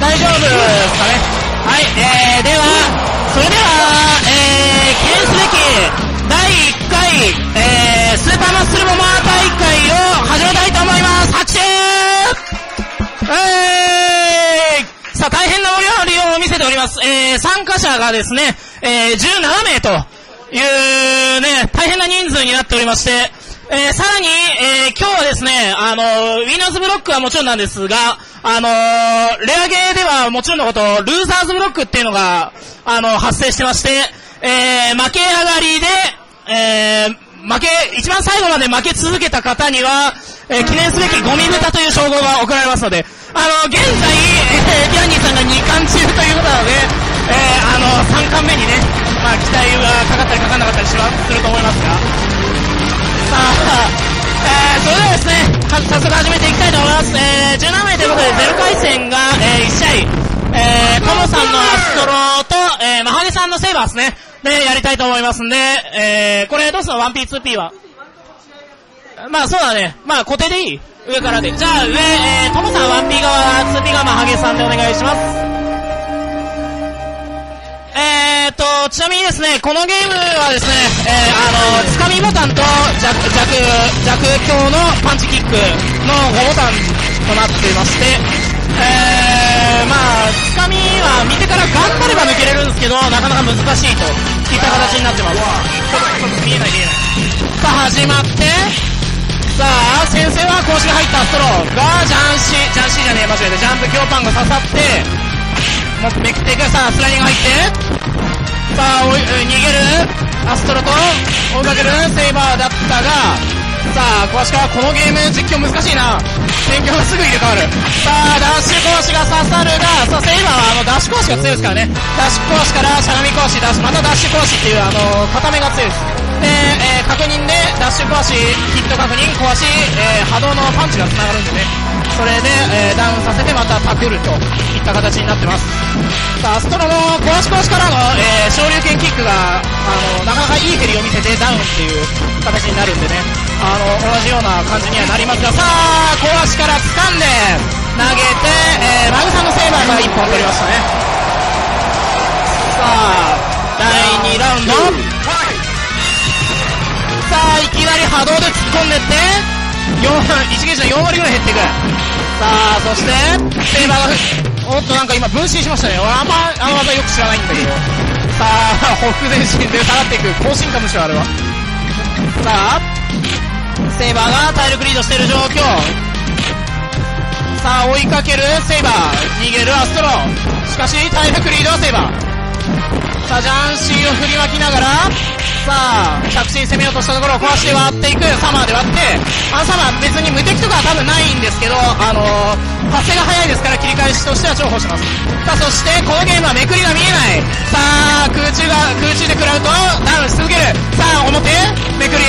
大丈夫ですかね。はい、では、それでは、記念すべき第1回、スーパーマッスルモモア大会を始めたいと思います。拍手。さあ、大変な盛り上がりを見せております。参加者がですね、17名というね、大変な人数になっておりまして、さらに、今日はですね、ウィナーズブロックはもちろんなんですが、レアゲーではもちろんのこと、ルーザーズブロックっていうのが、発生してまして、負け上がりで、一番最後まで負け続けた方には、記念すべきゴミ豚という称号が贈られますので、現在、ギャンニーさんが2冠中ということなので、3冠目にね、まあ、期待はかかったりかかんなかったりすると思いますが、さあ、それではですね、早速始めていきたいと思います。17名ということで、0回戦が、1試合、トモさんのアストロと、マハゲさんのセイバーですね、で、やりたいと思いますんで、これどうするの ?1P、2P は。まあそうだね。まあ固定でいい上からで。じゃあ上、トモさん 1P 側、2P 側、マハゲさんでお願いします。ちなみにですね、このゲームはですね、つかみボタンと弱強のパンチキックの5ボタンとなっていまして、まあ、つかみは見てから頑張れば抜けれるんですけど、なかなか難しいといった形になってます。見えない。さあ、始まって、さあ、先生は公式が入ったストローが、ジャンプ強パンが刺さって、もっとめくっていく。さあ、スライディング入って、さあ、逃げるアストロと追いかけるセイバーだったが、さあ、小橋か、このゲーム実況難しいな。戦況がすぐ入れ替わる。さあ、ダッシュ小橋が刺さるが、さあ、セイバーはダッシュ小橋が強いですからね。ダッシュ小橋からしゃがみ小橋、またダッシュ小橋っていう、固めが強いです。で、確認で、ダッシュ小橋、ヒット確認、小橋、波動のパンチが繋がるんでね。それで、ダウンさせてまたパクるといった形になってます。さあ、アストロも小足小足からの、昇竜拳キックが、なかなかいい蹴りを見せてダウンっていう形になるんでね、同じような感じにはなりますが、さあ、小足から掴んで、投げて、マグさんのセーバーが1本取りましたね。さあ、第2ラウンド。さあ、いきなり波動で突っ込んでって、一ゲージの4割ぐらい減っていく。さあ、そしてセイバーがおっと、なんか今分身しましたね。俺あの技よく知らないんだけど、さあ、ほふ前進で下がっていく。更新かもしれない、あれは。さあ、セイバーが体力リードしている状況。さあ、追いかけるセイバー、逃げるアストロ、しかし体力リードはセイバー。さあ、ジャンシーを振りまきながら、さあ、着地攻めようとしたところを壊して割っていく。サマーで割って、サマー別に無敵とかは多分ないんですけど、発生が早いですから、切り返しとしては重宝します。さあ、そしてこのゲームはめくりが見えない。さあ、空中で食らうとダウンし続ける。さあ、表めくり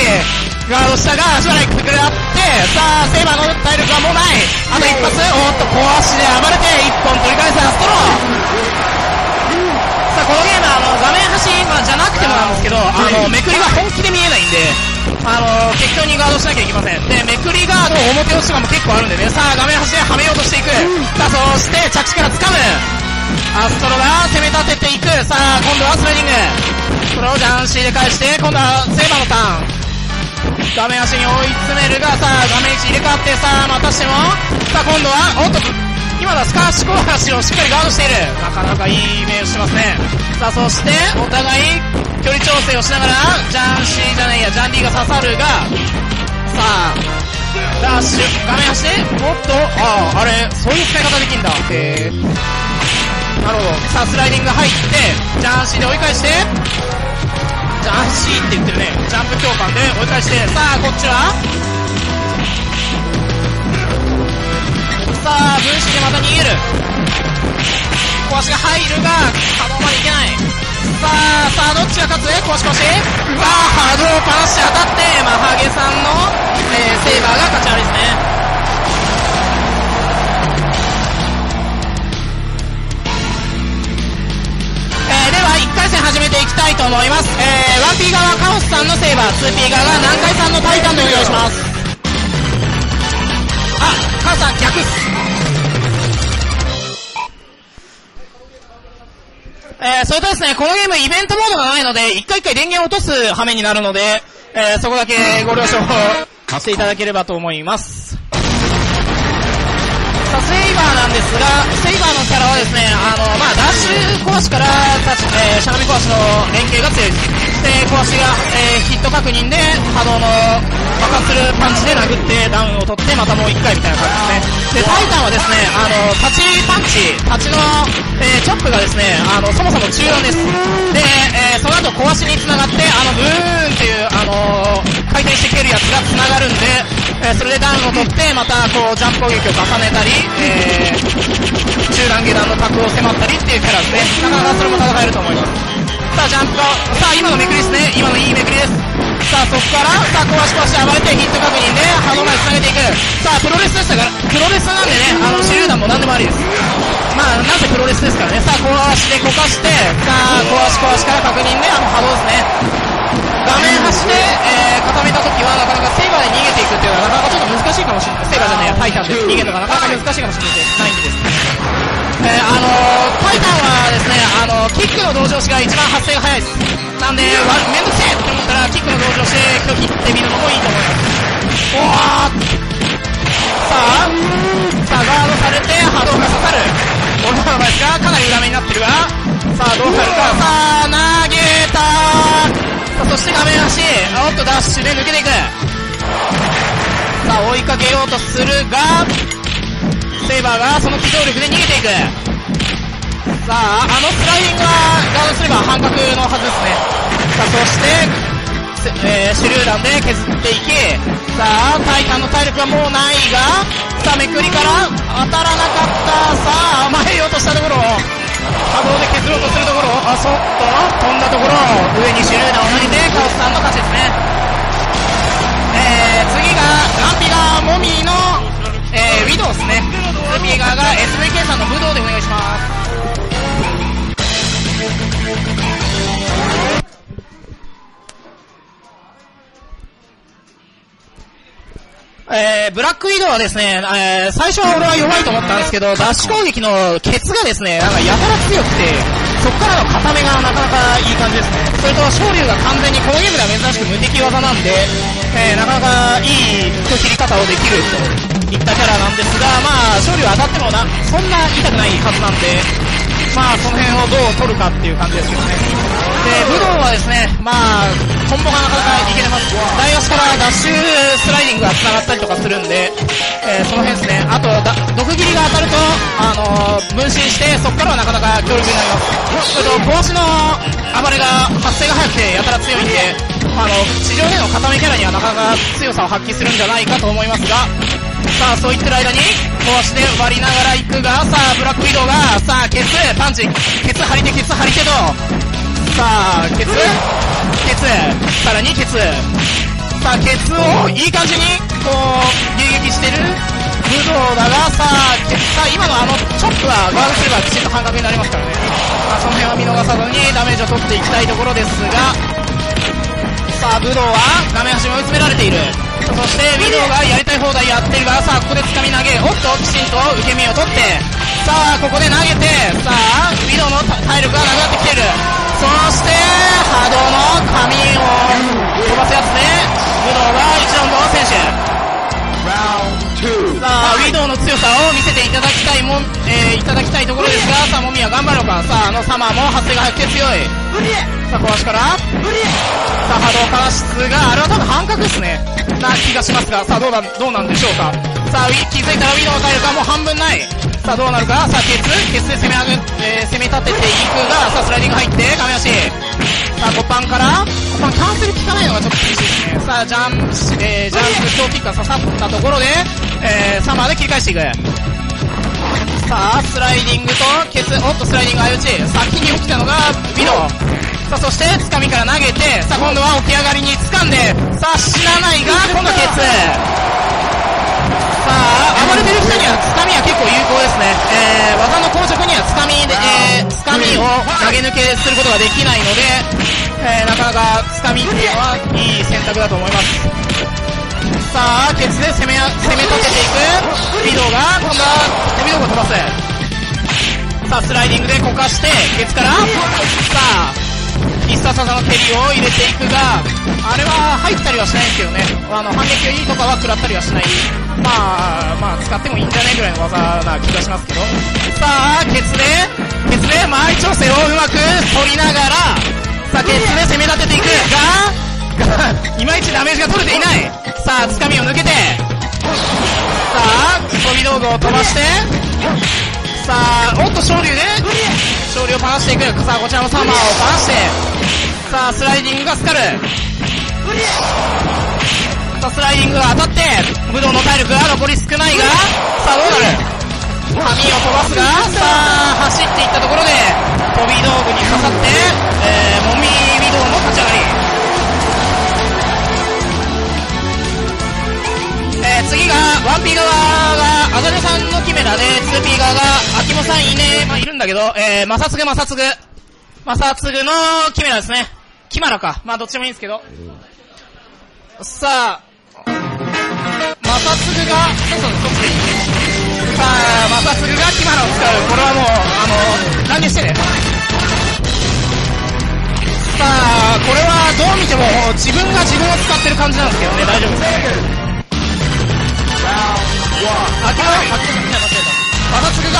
ガード下が足払いくらって、さあ、セイバーの体力はもうない。あと一発、おっと、小足で暴れて一本取り返すアストロー。このゲームは画面端、まあ、じゃなくてもなんですけど、めくりが本気で見えないんで、適当にガードしなきゃいけません。で、めくりガード、表押しとかも結構あるんでね。さあ、画面端ではめようとしていく。さあ、そして着地から掴むアストロが攻め立てていく。さあ、今度はスライディング、それをジャンシーで返して、今度はセイバーのターン。画面端に追い詰めるが、さあ、画面1入れ替わって、さあ、またしても、さあ、今度はおっと、今のはスカーシュコーラシをしっかりガードしている。なかなかいい目をしてますね。さあ、そしてお互い距離調整をしながら、ジャンディが刺さるが、さあ、ダッシュ、画面走って、おっと、あれ、そういう使い方できんだ。なるほど。さあ、スライディング入って、ジャンシーで追い返して、ジャンシーって言ってるね。ジャンプ強化で追い返して、さあ、こっちはさあ、分身でまた逃げる。小足が入るが、波動までいけない。さあ、どっちが勝つ？小足。波動をパラして当たって、マハゲさんの、セイバーが勝ち上がりですね。では、1回戦始めていきたいと思います。1P 側はカオスさんのセイバー、2P 側が南海さんのタイタンでお願いします。あ、カオスさん逆っす。それとですね、このゲームイベントモードがないので、一回一回電源を落とす羽目になるので、そこだけご了承していただければと思います。さあ、セイバーなんですが、セイバーのキャラはですね、ダッシュ壊しから、しゃがみ壊しの連携が強いです。で、壊しが、ヒット確認で波動の爆発するパンチで殴ってダウンを取って、またもう一回みたいな感じですね。で、タイタンはですね、立ちパンチ、立ちの、チョップがですね、そもそも中音です。で、その後壊しに繋がって、ブーンっていう、回転してくれるやつが繋がるんで、それでダウンを取って、またこうジャンプ攻撃を重ねたり、中段下段の角を迫ったりっていうキャラですね。なかなかそれも戦えると思います。さあ、ジャンプが、さあ、今のめくりですね。今のいいめくりです。さあ、そこから、さあ、壊し壊して暴れて、ヒット確認で、波動まで繋げていく。さあ、プロレスでしたから、プロレスなんでね、手榴弾も何でもありです。まあ、なんせプロレスですからね。さあ、壊して、こかして、さあ、壊しから確認で、波動ですね。画面端で、固めたときはなかなかセイバーで逃げていくっていうのはなかなかちょっと難しいかもしれない。セイバーじゃないや、タイタンで逃げるのがなかなか難しいかもしれないんです。タイタンはですね、キックの同情しが一番発生が早いです。なんで、めんどくせえって思ったらキックの同情して拒否ってみるのもいいと思います。さあ、ガードされて波動が刺さる。俺の場合がかなり裏目になってるが、さあ、どうなるか。さあ、投げたー。そして画面端、おっとダッシュで抜けていく。さあ、追いかけようとするが、セイバーがその機動力で逃げていく。さあ、スライディングはガードすれば半角のはずですね。さあ、そして、手榴弾で削っていき、さあ、タイタンの体力はもうないが、さあ、めくりから当たらなかった。さあ、甘えようとしたところを波動で削ろうとするところを、そっと飛んだところを上に手榴弾を投げて、カオスさんの勝ちですね。次がランピガーモミーの、ウィドウですね。ランピガーが SVK さんの武道でお願いします。ブラックウィドウはですね、最初は俺は弱いと思ったんですけど、ダッシュ攻撃のケツがですね、なんかやたら強くて、そこからの固めがなかなかいい感じですね。それと、昇竜が完全にこのゲームでは珍しく無敵技なんで、なかなかいい切り方をできるといったキャラなんですが、まあ、昇竜は当たってもそんな痛くないはずなんで、まあ、その辺をどう取るかっていう感じですけどね。で、武道はですね、まあ、コンボがなかなかいけてます。大足からダッシュスライディングが繋がったりとかするんで、その辺ですね。あと、毒斬りが当たると、分身して、そこからはなかなか強力になります。それと、壊しの暴れが発生が早くてやたら強いんで、地上での固めキャラにはなかなか強さを発揮するんじゃないかと思いますが、さあ、そういってる間に、壊しで割りながら行くが、さあ、ブラックウィドウが、さあ、ケツ、パンチ、ケツ張り手、ケツ張り手と、さあ、ケツ、さらにケツ。さあ、ケツをいい感じに、こう、迎撃してる武道だが、さあ、ケツ、さあ、今のチョップはガードすればきちんと半角になりますからね。まあ、その辺は見逃さずにダメージを取っていきたいところですが、さあ、武道は画面端に追い詰められている。そして、ウィドウがやりたい放題やってるが、さあ、ここで掴み投げ、おっと、きちんと受け身を取って、さあ、ここで投げて、さあ、ウィドウの体力がなくなってきている。そして、波動の紙を飛ばすやつで、武道が1ラウンドを選手。さあ、ウィドウの強さを見せていただきたいいただきたいところですが、さあ、モミは頑張るのか。さあ、サマーも発生が早くて強い。さあ、壊しから、さあ、波動かわしつが、あれは多分半角ですね。な気がしますが、さあ、どうなんでしょうか。さあ、気づいたらウィドウの体力はもう半分ない。さあ、どうなるか。さあ、ケツで攻め立てていくが、さあ、スライディング入って、亀足。さあ、5番キャンセル効かないのがちょっと厳しいですね。さあ、ジャンプ、ショーキックが刺さったところで、サマーで切り返していく。さあ、スライディングと、ケツ、おっと、スライディング相打ち。先に起きたのが、ビド。さあ、そして、掴みから投げて、さあ、今度は起き上がりに掴んで、さあ、死なないが、今度はケツ。さあ、暴れてる人にはつかみは結構有効ですね。技の硬直にはつかみを投げ抜けすることができないので、なかなかつかみっていうのはいい選択だと思います。さあ、ケツで攻め立てていく。ウィドウが、今度はウィドウを飛ばす。ささあスライディングでこかしてケツからさあ必殺技の蹴りを入れていくが、あれは入ったりはしないんですけどね、反撃がいいとかは食らったりはしない、まあ使ってもいいんじゃねえぐらいの技な気がしますけど、さあケツで前調整をうまく取りながら、さあケツで攻め立てていくがいまいちダメージが取れていない。さあつかみを抜けて、さあ飛び道具を飛ばして、さあおっと昇竜をパしていく。さあこちらのサマーをパして、さあスライディングがスカル、さあスライディングが当たって武道の体力が残り少ないが、さあどうなる、髪を飛ばすが、さあ走っていったところで飛び道具に刺さって、もみ武道の立ち上がり。次が 1P 側がアザルさんのキメラで、 2P 側が秋元さんいねえ、まあいるんだけど、マサツグのキメラですね。キマラか、まあどっちもいいんですけど、さあマサツグがキマラを使う。これはもう乱入してね。さあこれはどう見ても自分が自分を使ってる感じなんですけどね、大丈夫ですね。マサツグ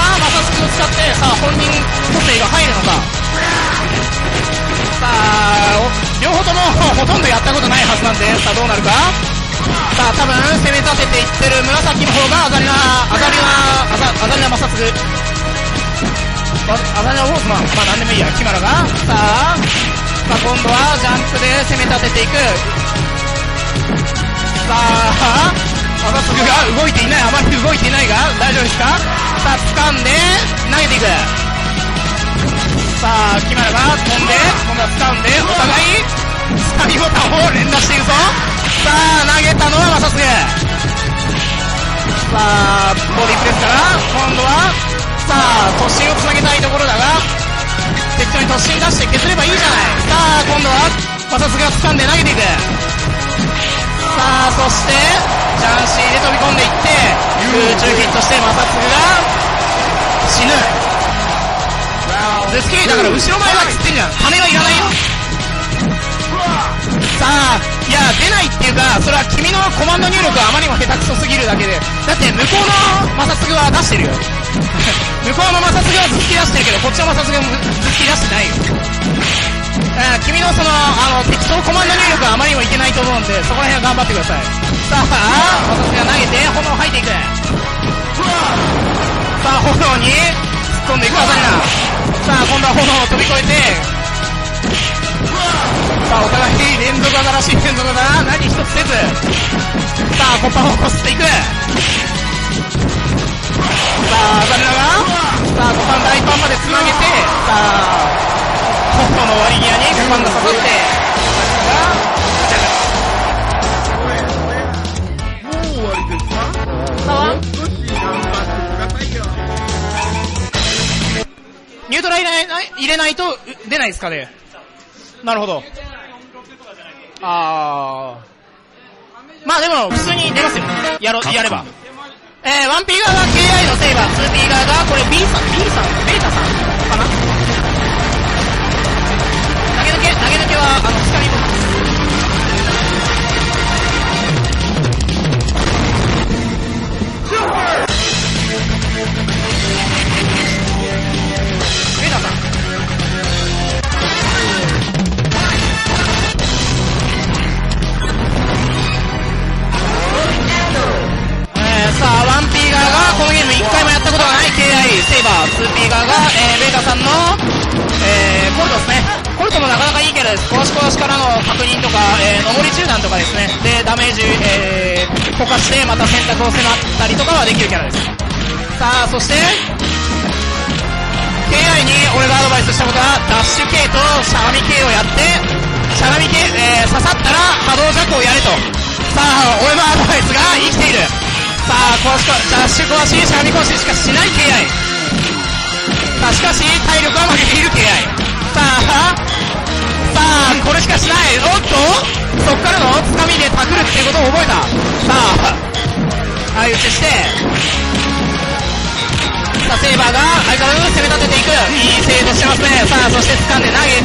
を使って、さあ本人個性が入るのか。さあ両方ともほとんどやったことないはずなんで、さあどうなるか。さあ多分攻め立てていってる紫の方がアザリナマサツグ、アザリナウォーズマン、まあ何でもいいや、キマラがさあ今度はジャンプで攻め立てていく。さあマサツグが動いていない、あまり動いていないが大丈夫ですか。さあ掴んで投げていく。さあキマラが飛んで、今度は掴んでお互いスタミボタンを連打していくぞ。さあ投げたのはマサツグ。さあボディプレスから今度はさあ突進をつなげたいところだが、適当に突進出して削ればいいじゃない。さあ今度はマサツグが掴んで投げていく。さあそしてジャンシーで飛び込んでいって空中ヒットして、マサツグが死ぬ。ズッキーだから後ろ前はつってんじゃん、羽はいらないよ。さあいや出ないっていうか、それは君のコマンド入力があまりにも下手くそすぎるだけで、だって向こうのマサツグは出してるよ向こうのマサツグはズッキー出してるけど、こっちのマサツグはズッキー出してないよ。君のその適当コマンド入力はあまりにもいけないと思うんで、そこら辺は頑張ってください。さあマサツグが投げて炎を吐いていく。さあ炎に突っ込んでいくアザリナ。さあ今度は炎を飛び越えて、さあお互い連続技らしい連続技何一つせず、さあコッパをこすっていく。さあアザリナがさあコパン大パンまでつなげて、さあ炎の割り際にコパンが刺さってニュートラ入れないと出ないですかね。なるほど。まあでも普通に出ますよ、やれば。1P 側が KI のセイバー、2P 側がこれ ベータさんかな。投げ抜けは光のセイバー、2P 側が、ベータさんの、コルトですね。コルトもなかなかいいキャラです。殺しからの確認とか、登り中断とかですね。で、ダメージ、溶かして、また選択を迫ったりとかはできるキャラです。さあ、そして、KI に俺がアドバイスしたことは、ダッシュ系としゃがみ系をやって、しゃがみ系、刺さったら波動ジャックをやれと。さあ、俺のアドバイスが生きている。さあ、ダッシュ壊し、しゃがみ壊ししかしない KI。さあしかし体力は負けている KI。 さあこれしかしない。おっとそっからのつかみでタクるっていうことを覚えた。さあ相打ちして、さたセイバーが相変わらず攻め立てていく。いいセーブしてますね。さあそして掴んで投げ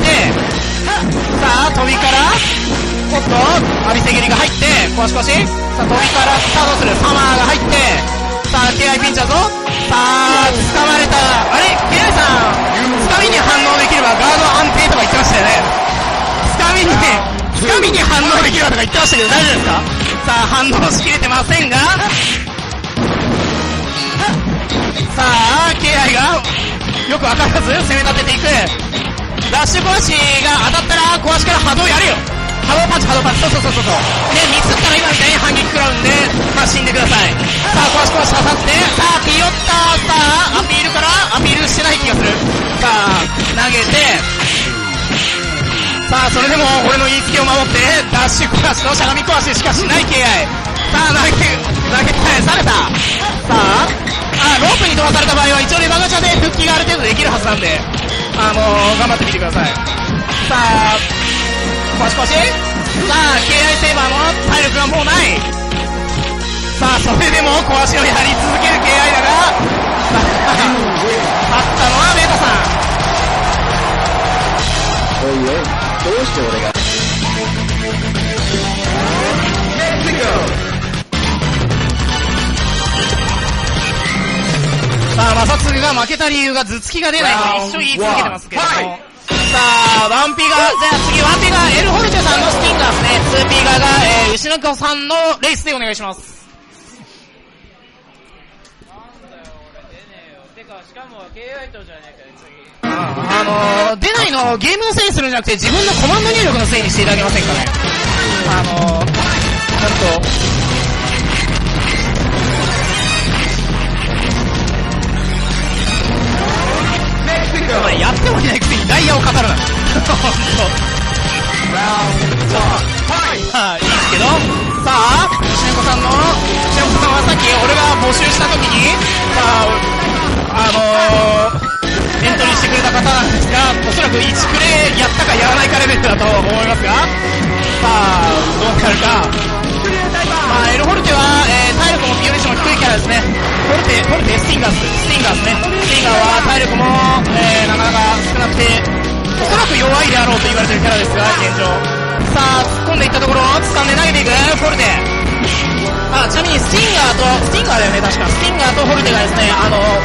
て、さあ飛びからおっとアビセギリが入って、もう少し、さあ飛びからさあどうする、サマーが入って、さあ KI ピンチだぞ。さあ掴まれた、あれ KI さん掴みに反応できればガード安定とか言ってましたよね。掴みに反応できればとか言ってましたけど大丈夫ですか。さあ反応しきれてませんが、さあ KI がよく分からず攻め立てていく。ラッシュ殺しが当たったら壊しから波動やるよ、波動パンチ、そうでミスったら今みたいに反撃食らうんで、まあ、死んでください。さあ壊し刺さって、さあピヨッター、さあアピールしてない気がする。さあ投げて、さあそれでも俺の言いつけを守ってダッシュ壊しのしゃがみ壊ししかしない KI。 さあ投げ返された。さあロープに飛ばされた場合は一応レバガチャで復帰がある程度できるはずなんで、頑張ってみてください。さあコシコシ、さあ KI セーバーの体力がもうない。さあそれでも壊しをやり続ける KI だが、勝ったのはメータさん。おいおい、どうして俺がさあ、マサツが負けた理由が頭突きが出ないと一生言い続けてますけども、さあ、ワンピが、じゃあ次、ワンピがエル・ホルテさんのスティンガーですね。ツーピガーが、牛の子さんのレースでお願いします。なんだよ、俺出ねえよ。てか、しかも KI とじゃねえかよ、次。出ないのをゲームのせいにするんじゃなくて、自分のコマンド入力のせいにしていただけませんかね。なんと、やってもいないくせにダイヤを語るな。はい、いいですけど、さあしねこさんはさっき俺が募集したときにエントリーしてくれた方なんですが、おそらく1クレーやったかやらないかレベルだと思いますが、さあどうなるか。まあエル・ホルテは、体力もピオレーションも低いキャラですね。ホルテスティンガーですね。スティンガーは体力も、なかなか少なくて、おそらく弱いであろうと言われているキャラですが、現状。さあ突っ込んでいったところを掴んで投げていくホルテ。あ、ちなみにスティンガーだよね、確か。スティンガーとホルテがですね、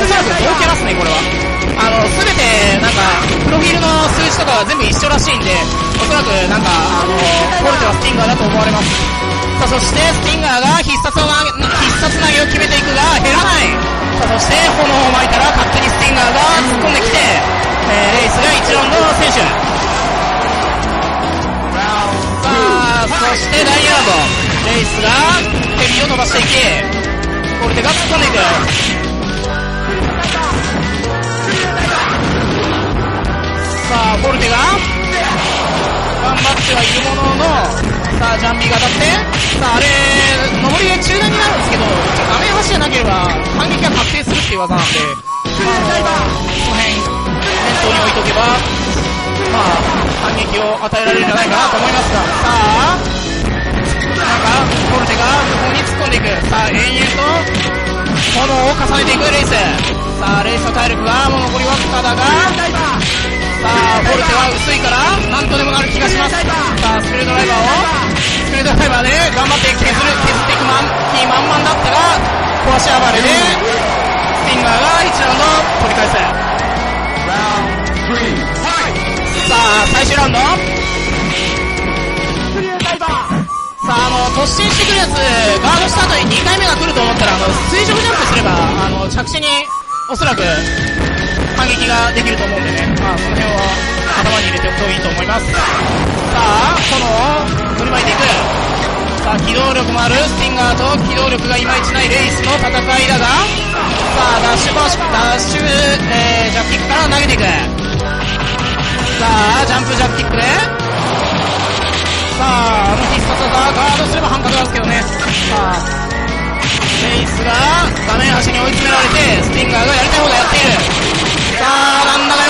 おそらく同キャラですね、これは。すべてなんかプロフィールの数字とかは全部一緒らしいんで、おそらくなんかホルテはスティンガーだと思われます。さあそしてスティンガーが必殺投げを決めていくが減らない。さあそして炎を巻いたら勝手にスティンガーが突っ込んできて、レイスが1ラウンドの選手。さあそして第2ラウンド、レイスがヘビを飛ばしていき、ホルテが突っ込んでいく。さあホルテが頑張ってはいるものの、さあジャンビーが当たって、さああれ上りで中断になるんですけど、画面端じゃなければ反撃が確定するっていう技なんで、この辺念頭に置いとけば、まあ反撃を与えられるんじゃないかなと思いますが、さあなんかホルテがここに突っ込んでいく。さあ延々と炎を重ねていくレイス。さあレイスの体力がもう残りわずかだが、さあホルテは薄いからなんとでもなる気がします。さあスピードドライバーで頑張って削っていく気満々だったが、壊し暴れでスティンガーが1ラウンド取り返す。さあ最終ラウンド、さあ突進してくるやつ、ガードした後に2回目が来ると思ったら垂直ジャンプすれば着地におそらく反撃ができると思うんでね、まあ、その辺は頭に入れておくといいと思います。さあ炎を振りまいていく。さあ機動力もあるスティンガーと機動力がいまいちないレイスの戦いだが、さあダッシュ、ジャッキックから投げていく。さあジャンプジャッキックで、さあ必殺技ガードすれば反発なんですけどね。さあレイスが画面端に追い詰められて、スティンガーがやりたいほどやっている。さあ、なんだか